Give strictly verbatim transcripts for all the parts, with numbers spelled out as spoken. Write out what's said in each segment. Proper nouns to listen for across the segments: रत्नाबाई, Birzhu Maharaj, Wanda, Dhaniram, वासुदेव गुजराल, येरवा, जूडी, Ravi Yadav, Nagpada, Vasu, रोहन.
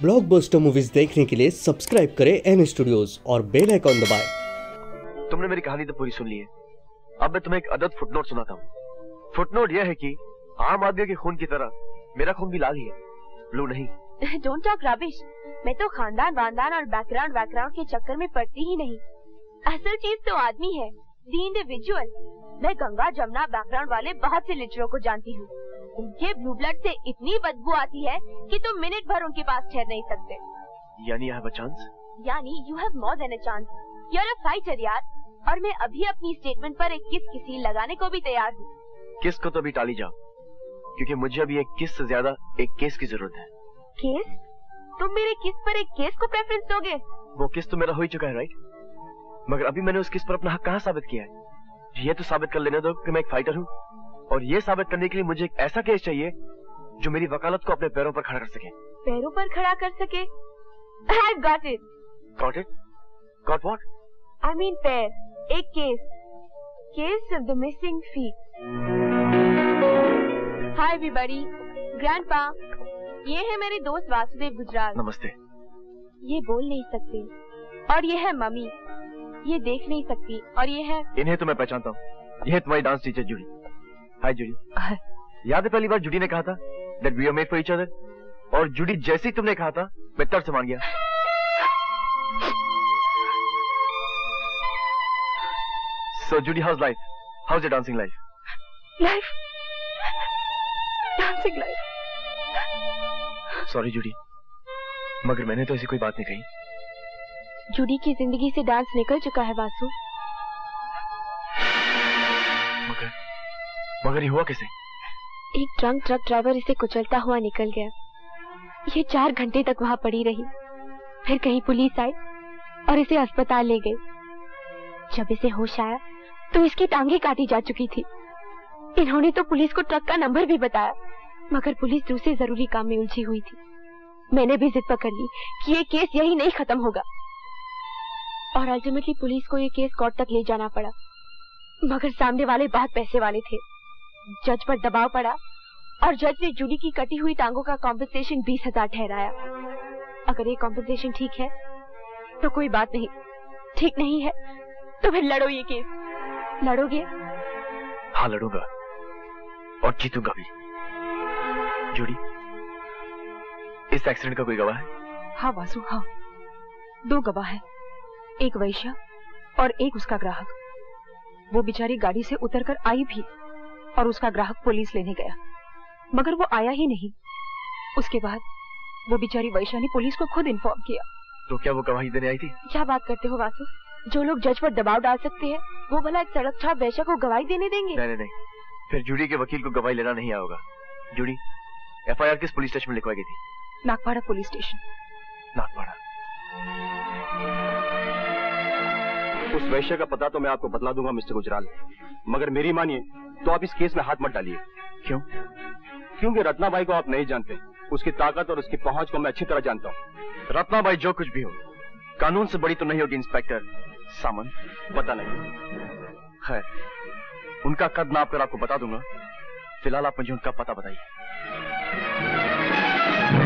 Blockbuster movies देखने के लिए सब्सक्राइब करें एन स्टूडियोज और बेल आइकॉन दबाएं। तुमने मेरी कहानी तो पूरी सुन ली है, अब मैं तुम्हें एक अदद फुटनोट सुनाता हूँ। फुटनोट यह है कि आम आदमी के खून की तरह मेरा खून भी लाल ही है, ब्लू नहीं। Don't talk rubbish. मैं तो खानदान वानदान और बैकग्राउंड बैकग्राउंड के चक्कर में पड़ती ही नहीं। असल चीज तो आदमी है, द इंडिविजुअल। मैं गंगा जमुना बैकग्राउंड वाले बहुत से लिटरों को जानती हूँ। उनके ब्लू ब्लड से इतनी बदबू आती है कि तुम मिनट भर उनके पास ठहर नहीं सकते। यानी आई हैव अ चांस। यानी you have more than a chance. You are a fighter यार। और मैं अभी अपनी स्टेटमेंट पर एक किस किसी लगाने को भी तैयार हूँ। किस को तो अभी टाली जाओ, क्योंकि मुझे अभी एक किस से ज्यादा एक केस की जरूरत है। केस? तुम मेरे किस पर एक केस को प्रेफरेंस दोगे? वो किस तो मेरा हो ही चुका है, राइट? मगर अभी मैंने उस किस पर अपना हक कहाँ साबित किया है? ये तो साबित कर लेने दो कि मैं एक फाइटर हूँ, और ये साबित करने के लिए मुझे एक ऐसा केस चाहिए जो मेरी वकालत को अपने पैरों पर खड़ा कर सके। पैरों पर खड़ा कर सके। I've got it. Got it? Got what? I mean pair. एक case, case of the missing feet. Hi everybody, grandpa, ये है मेरे दोस्त वासुदेव गुजराल। नमस्ते। ये बोल नहीं सकते, और ये है मम्मी, ये देख नहीं सकती, और ये है, इन्हें तो मैं पहचानता हूँ, यह तुम्हारी dance teacher जूडी। Hi जूडी। याद है पहली बार जूडी ने कहा था that we are made for each other, और जूडी जैसे ही तुमने कहा था मैं तरस मान गया। So Judy, how's life? How's your dancing life? Life? Dancing life? Sorry Judy, मगर मैंने तो ऐसी कोई बात नहीं कही। Judy की जिंदगी से डांस निकल चुका है वासु। मगर, मगर ये हुआ कैसे? एक ड्रंक ट्रक ड्राइवर इसे कुचलता हुआ निकल गया। ये चार घंटे तक वहाँ पड़ी रही, फिर कहीं पुलिस आई और इसे अस्पताल ले गई। जब इसे होश आया तो इसकी टांगे काटी जा चुकी थी। इन्होंने तो पुलिस को ट्रक का नंबर भी बताया, मगर पुलिस दूसरे जरूरी काम में उलझी हुई थी। मैंने भी जिद पकड़ ली कि ये केस यही नहीं खत्म होगा, और अल्टीमेटली पुलिस को ये केस कोर्ट तक ले जाना पड़ा। मगर सामने वाले बहुत पैसे वाले थे। जज पर दबाव पड़ा और जज ने जूडी की कटी हुई टांगों का कॉम्पनसेशन बीस हजार ठहराया। अगर ये कॉम्पनसेशन ठीक है तो कोई बात नहीं, ठीक नहीं है तो फिर लड़ो ये केस। लड़ोगे? हाँ लड़ूंगा, और जीतूंगा भी। जूडी, इस एक्सीडेंट का कोई गवाह है? हाँ वासु, हाँ, दो गवाह है, एक वैश्या और एक उसका ग्राहक। वो बिचारी गाड़ी से उतरकर आई भी और उसका ग्राहक पुलिस लेने गया, मगर वो आया ही नहीं। उसके बाद वो बिचारी वैश्या ने पुलिस को खुद इन्फॉर्म किया। तो क्या वो गवाही देने आई थी? क्या बात करते हो वासु, जो लोग जज पर दबाव डाल सकते हैं वो भला एक सड़क छाप वैश्या को गवाही देने देंगे? नहीं नहीं, फिर जूडी के वकील को गवाही लेना नहीं आएगा। जूडी, एफ आई आर किस पुलिस स्टेशन में लिखवाई गई थी? Nagpada police station. नागपाड़ा। उस वैश्या का पता तो मैं आपको बतला दूंगा मिस्टर गुजराल, मगर मेरी मानिए तो आप इस केस में हाथ मत डालिए। क्यों? क्योंकि रत्नाबाई को आप नहीं जानते। उसकी ताकत और उसकी पहुँच को मैं अच्छी तरह जानता हूँ। रत्नाबाई जो कुछ भी हो, कानून से बड़ी तो नहीं होगी। इंस्पेक्टर सामन, पता नहीं है, उनका कद नाप कर आपको बता दूंगा। फिलहाल आप मुझे उनका पता बताइए।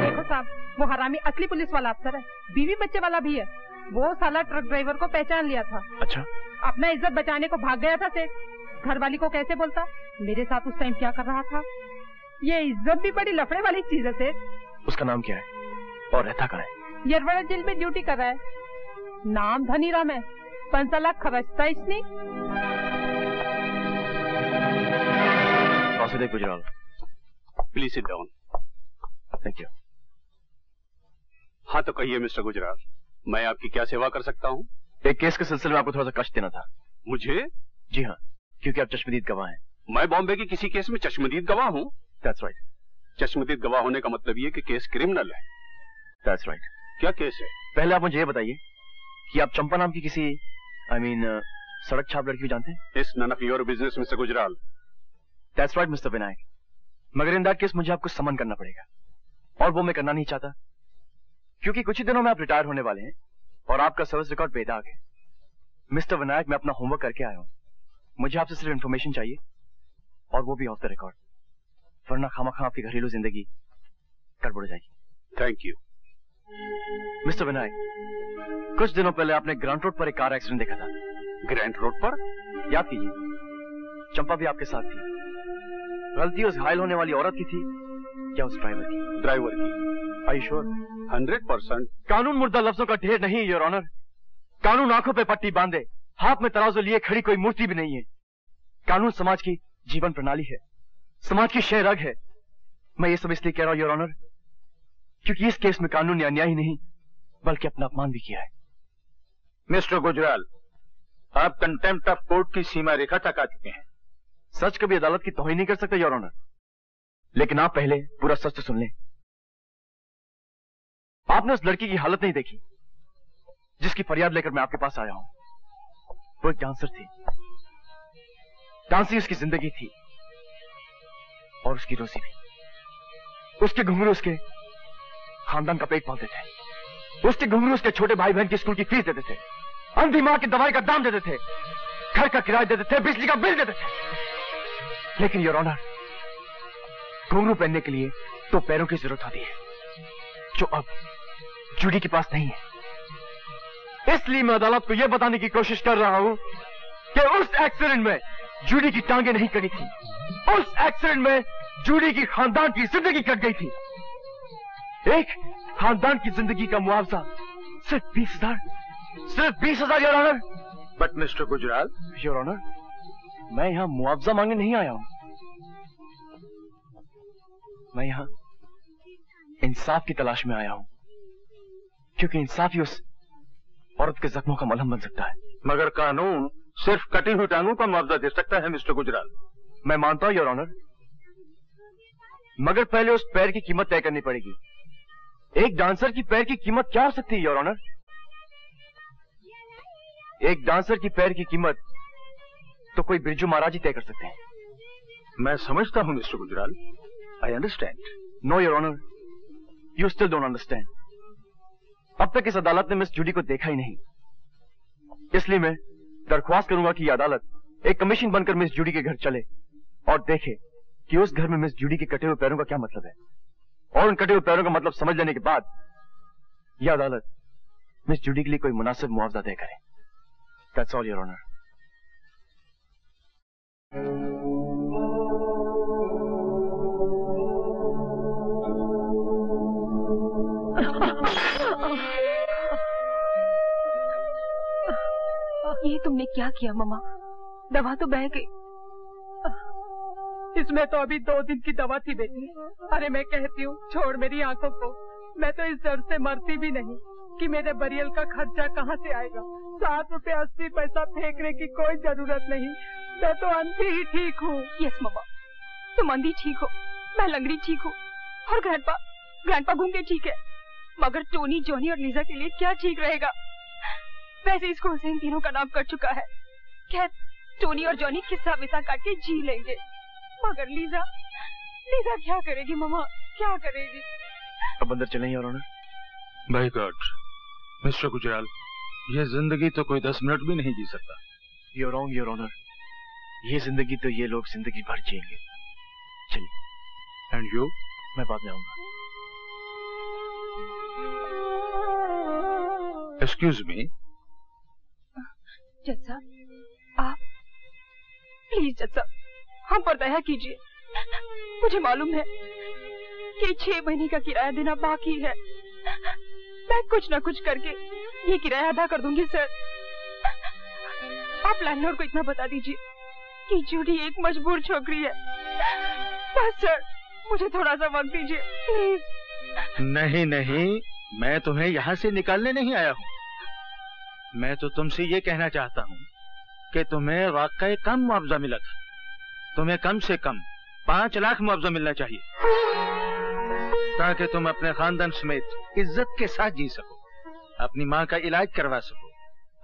देखो साहब, वो हरामी असली पुलिस वाला अफसर है, बीवी बच्चे वाला भी है। वो साला ट्रक ड्राइवर को पहचान लिया था। अच्छा? अपना इज्जत बचाने को भाग गया था सेठ। घरवाली को कैसे बोलता? मेरे साथ उस टाइम क्या कर रहा था? ये इज्जत भी बड़ी लफड़े वाली चीज है सेठ। उसका नाम क्या है और रहता कहाँ है? येरवा जेल में ड्यूटी कर रहा है। नाम धनीराम है, पंच लाख खर्चता इसने। वासुदेव गुजराल, please sit down. Thank you. हाँ तो कहिए मिस्टर गुजराल, मैं आपकी क्या सेवा कर सकता हूँ? एक केस के सिलसिले में आपको थोड़ा सा कष्ट देना था। मुझे? जी हाँ, क्योंकि आप चश्मदीद गवाह हैं। मैं बॉम्बे के किसी केस में चश्मदीद गवाह हूँ? That's right. चश्मदीद गवाह होने का मतलब ये कि केस क्रिमिनल है। That's right. क्या केस है? पहले आप मुझे ये बताइए कि आप चंपा नाम की किसी I I mean mean, uh, सड़क छाप लड़की को जानते हैं? इस none of your business mister Gujral. That's right mister Vinayak, मगर इन दैट केस मुझे आपको समन करना पड़ेगा, और वो मैं करना नहीं चाहता, क्योंकि कुछ ही दिनों में आप रिटायर होने वाले हैं और आपका सर्विस रिकॉर्ड बेदाग है। मिस्टर विनायक, मैं अपना होमवर्क करके आया हूँ। मुझे आपसे सिर्फ इन्फॉर्मेशन चाहिए, और वो भी ऑफ द रिकॉर्ड, वरना खामा खां आपकी घरेलू जिंदगी गड़बड़ जाएगी। Thank you. मिस्टर विनय, कुछ दिनों पहले आपने ग्रैंड रोड पर एक कार एक्सीडेंट देखा था। ग्रैंड रोड पर? याद कीजिए, चंपा भी आपके साथ थी। गलती उस घायल होने वाली औरत की थी क्या उस ड्राइवर की? ड्राइवर की। I sure? Hundred percent. कानून मुर्दा लफ्जों का ढेर नहीं योर ऑनर। कानून आंखों पे पट्टी बांधे, हाथ में तराजू लिए खड़ी कोई मूर्ति भी नहीं है। कानून समाज की जीवन प्रणाली है, समाज की शह रग है। मैं ये सब इसलिए कह रहा हूँ योर ऑनर क्योंकि इस केस में कानून ने अन्याय ही नहीं बल्कि अपना अपमान भी किया है। मिस्टर गुजराल, आप कंटेम्प्ट ऑफ कोर्ट की सीमा रेखा तक आ चुके हैं। सच कभी अदालत की तोहीन नहीं कर सकते योर ऑनर, लेकिन आप पहले पूरा सच तो सुन लें। आपने उस लड़की की हालत नहीं देखी जिसकी फरियाद लेकर मैं आपके पास आया हूं। वो एक डांसर थी, डांसी उसकी जिंदगी थी और उसकी रोजी भी। उसके घुंघरू उसके खानदान का पेट पालते थे, उसके घुंघरू उसके छोटे भाई बहन की स्कूल की फीस देते थे, अंधी मां की दवाई का दाम देते थे, घर का किराया देते थे, बिजली का बिल देते थे। लेकिन योर ऑनर, घुंघरू पहनने के लिए तो पैरों की जरूरत होती है जो अब जूडी के पास नहीं है। इसलिए मैं अदालत को यह बताने की कोशिश कर रहा हूं कि उस एक्सीडेंट में जूडी की टांगे नहीं कटी थी, उस एक्सीडेंट में जूडी की खानदान की जिंदगी कट गई थी। एक खानदान की जिंदगी का मुआवजा सिर्फ बीस हजार सिर्फ बीस हजार your honour. But mister Gujral. Your honour, मैं यहां मुआवजा मांगने नहीं आया हूं, मैं यहां इंसाफ की तलाश में आया हूं क्योंकि इंसाफ ही उस औरत के जख्मों का मलहम बन सकता है। मगर कानून सिर्फ कटी हुई टांगों का मुआवजा दे सकता है मिस्टर गुजराल। मैं मानता हूं योर ऑनर, मगर पहले उस पैर की कीमत तय करनी पड़ेगी। एक डांसर की पैर की कीमत क्या हो सकती है योर ऑनर? एक डांसर की पैर की कीमत तो कोई बिरजू महाराज ही तय कर सकते हैं। मैं समझता हूं mister Gujral, I understand. No, Your Honor, you still don't understand. अब तक इस अदालत ने मिस जूडी को देखा ही नहीं, इसलिए मैं दरख्वास्त करूंगा कि यह अदालत एक कमीशन बनकर मिस जूडी के घर चले और देखे कि उस घर में मिस जूडी के कटे हुए पैरों का क्या मतलब है। और उन कटे हुए पैरों का मतलब समझ लेने के बाद यह अदालत मिस जूडी के लिए कोई मुनासिब मुआवजा तय करे। That's all, Your Honor. ये तुमने क्या किया ममा? दवा तो बह गई। इसमें तो अभी दो दिन की दवा थी बेटी। अरे मैं कहती हूँ छोड़ मेरी आंखों को, मैं तो इस डर से मरती भी नहीं कि मेरे बरियल का खर्चा कहाँ से आएगा। सात रुपए अस्सी पैसा फेंकने की कोई जरूरत नहीं, मैं तो अंधी ही ठीक हूँ। यस ममा, तुम अंधी ठीक हो, मैं लंगड़ी ठीक हूँ और ग्रैंडपा ग्रैंडपा घूंगे ठीक है, मगर टोनी जॉनी और लीजा के लिए क्या ठीक रहेगा? वैसे इसको हुसैन तीनों का नाम कर चुका है। खैर टोनी और जॉनी किस्सा विस्सा काट के जी लेंगे, मगर लीजा लीजा क्या करेगी ममा, क्या करेगी? अब अंदर चलें your honour. By God mister Gujral, ये जिंदगी तो कोई दस मिनट भी नहीं जी सकता। You are wrong your honour, ये जिंदगी तो ये लोग जिंदगी भर जिएंगे। चलिए। And you? मैं बाद में आऊंगा। Excuse me. जज साहब, आप प्लीज जज साहब हम पर दया कीजिए। मुझे मालूम है कि छह महीने का किराया देना बाकी है, मैं कुछ ना कुछ करके ये किराया अदा कर दूंगी सर। आप लैंडलॉर्ड को इतना बता दीजिए कि जूडी एक मजबूर छोकरी है। बस सर, मुझे थोड़ा सा वक्त दीजिए प्लीज। नहीं नहीं, मैं तुम्हें यहाँ से निकालने नहीं आया हूँ, मैं तो तुमसे ये कहना चाहता हूँ कि तुम्हें वाकई कम मुआवजा मिला था, तुम्हें कम से कम पाँच लाख मुआवजा मिलना चाहिए ताकि तुम अपने खानदान समेत इज्जत के साथ जी सको, अपनी माँ का इलाज करवा सको,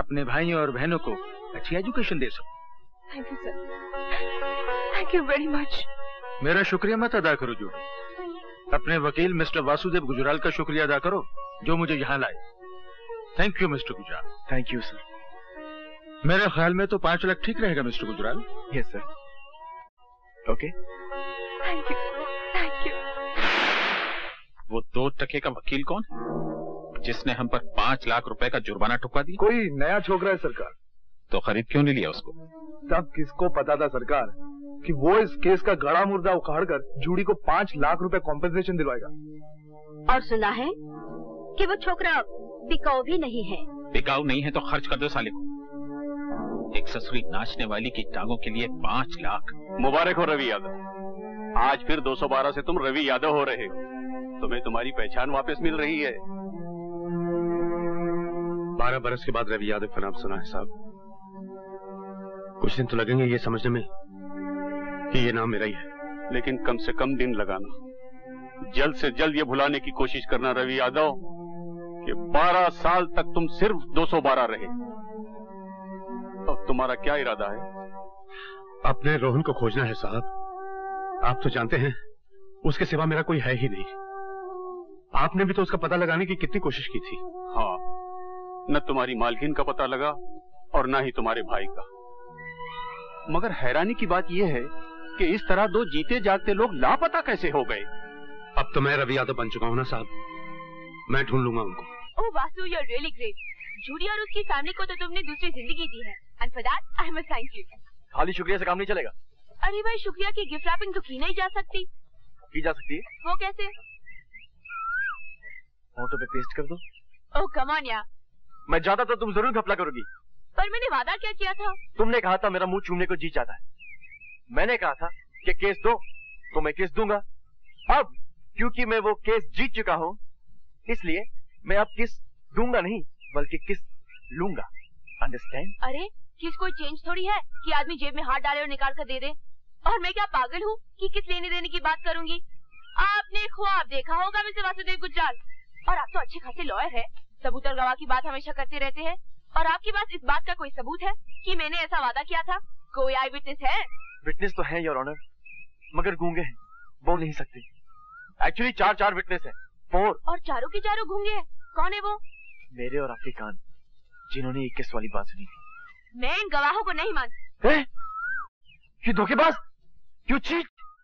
अपने भाइयों और बहनों को अच्छी एजुकेशन दे सको। Thank you sir, thank you very much. मेरा शुक्रिया मत अदा करो जूडी, अपने वकील मिस्टर वासुदेव गुजराल का शुक्रिया अदा करो जो मुझे यहाँ लाए। Thank you mister Gujral. Thank you sir. मेरे ख्याल में तो पांच लाख ठीक रहेगा mister Gujral. Yes sir. Okay. Thank you, thank you. वो दो टके का वकील कौन है? जिसने हम पर पाँच लाख रुपए का जुर्माना ठुकवा दिया। कोई नया छोकरा है सरकार। तो खरीद क्यों नहीं लिया उसको? तब किसको पता था सरकार कि वो इस केस का गड़ा मुर्दा उखाड़ कर जूडी को पाँच लाख रुपए कॉम्पेंसेशन दिलवाएगा। और सुना है कि वो छोकरा बिकाऊ भी नहीं है। बिकाऊ नहीं है तो खर्च कर दो साले को। एक ससुरी नाचने वाली की टांगों के लिए पाँच लाख। मुबारक हो रवि यादव, आज फिर दो सौ बारह से तुम रवि यादव हो रहे हो। तुम्हें तुम्हारी पहचान वापस मिल रही है। बारह बरस के बाद रवि यादव का नाम सुना है साहब। कुछ दिन तो लगेंगे ये समझने में कि ये नाम मेरा ही है, लेकिन कम से कम दिन लगाना। जल्द से जल्द ये भुलाने की कोशिश करना रवि यादव कि बारह साल तक तुम सिर्फ दो सौ बारह रहे। अब तुम्हारा क्या इरादा है? अपने रोहन को खोजना है साहब। आप तो जानते हैं उसके सिवा मेरा कोई है ही नहीं। आपने भी तो उसका पता लगाने की कितनी कोशिश की थी। हाँ, न तुम्हारी मालकिन का पता लगा और न ही तुम्हारे भाई का। मगर हैरानी की बात यह है कि इस तरह दो जीते जागते लोग लापता कैसे हो गए। अब तो मैं रवि यादव बन चुका हूँ ना साहब, मैं ढूंढ लूंगा उनको। Oh Vasu, you are really great. जूडी और उसकी फैमिली को तो तुमने दूसरी जिंदगी दी है। And for that, I must thank you. खाली शुक्रिया से काम नहीं चलेगा। अरे भाई, शुक्रिया की गिफ्ट रैपिंग तो की नहीं जा सकती। की जा सकती है। वो कैसे? फोटो पे पेस्ट कर दो। ओह कम ऑन यार। मैं जाता तो तुम जरूर घपला करोगी। पर मैंने वादा क्या किया था? तुमने कहा था मेरा मुंह चूमने को जी चाहता है। मैंने कहा था कि केस दो तो मैं केस दूंगा। अब क्योंकि मैं वो केस जीत चुका हूँ इसलिए मैं अब किस दूंगा नहीं बल्कि किस लूंगा। अंडरस्टैंड? अरे किस कोई चेंज थोड़ी है कि आदमी जेब में हाथ डाले और निकाल कर दे दे। और मैं क्या पागल हूँ कि किस लेने देने की बात करूँगी। आपने ख्वाब देखा होगा मिस्टर वासुदेव गुज्जाल। और आप तो अच्छे खासे लॉयर है, सबूत और गवाह की बात हमेशा करते रहते हैं। और आपके पास इस बात का कोई सबूत है कि मैंने ऐसा वादा किया था? कोई आई विटनेस है? विटनेस तो है योर ऑनर, मगर गूंगे हैं, बोल नहीं सकते। एक्चुअली चार चार विटनेस है, फोर। और चारों के चारों गूंगे हैं। कौन है वो? मेरे और आपके कान जिन्होंने इक्कीस वाली बात सुनी थी। मैं इन गवाहों को नहीं मानती। ये धोखेबाज, यू चीट,